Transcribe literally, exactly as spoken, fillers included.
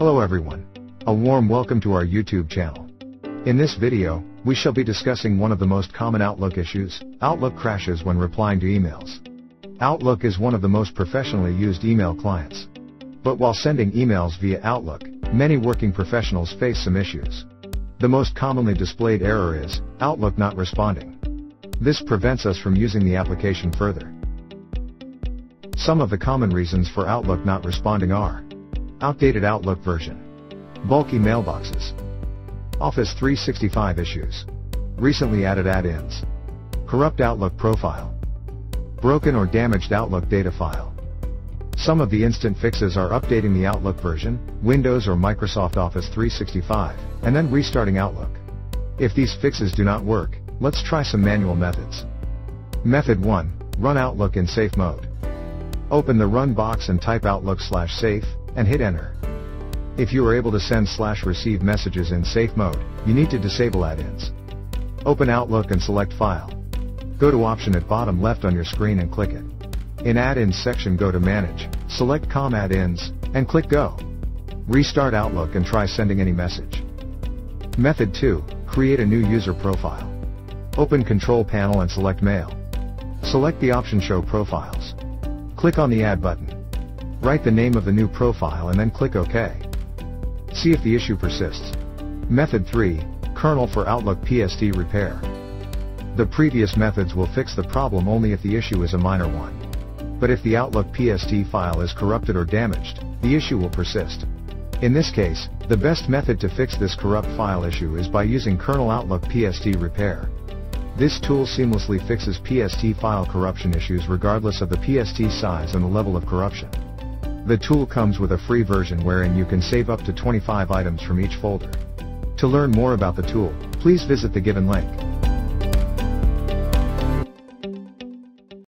Hello everyone. A warm welcome to our YouTube channel. In this video, we shall be discussing one of the most common Outlook issues, Outlook crashes when replying to emails. Outlook is one of the most professionally used email clients. But while sending emails via Outlook, many working professionals face some issues. The most commonly displayed error is, Outlook not responding. This prevents us from using the application further. Some of the common reasons for Outlook not responding are: outdated Outlook version, bulky mailboxes, Office three sixty-five issues, recently added add-ins, corrupt Outlook profile, broken or damaged Outlook data file. Some of the instant fixes are updating the Outlook version, Windows or Microsoft Office three sixty-five, and then restarting Outlook. If these fixes do not work, let's try some manual methods. Method one, run Outlook in safe mode. Open the run box and type Outlook slash safe, and hit enter. If you are able to send slash receive messages in safe mode, you need to disable add-ins. Open Outlook and select File. Go to option at bottom left on your screen and click it. In add-ins section, go to Manage, select Com Add-ins, and click Go. Restart Outlook and try sending any message. Method two, create a new user profile. Open Control Panel and select Mail. Select the option Show Profiles. Click on the Add button. Write the name of the new profile and then click OK. See if the issue persists. Method three, Kernel for Outlook P S T Repair. The previous methods will fix the problem only if the issue is a minor one. But if the Outlook P S T file is corrupted or damaged, the issue will persist. In this case, the best method to fix this corrupt file issue is by using Kernel Outlook P S T Repair. This tool seamlessly fixes P S T file corruption issues regardless of the P S T size and the level of corruption. The tool comes with a free version wherein you can save up to twenty-five items from each folder. To learn more about the tool, please visit the given link.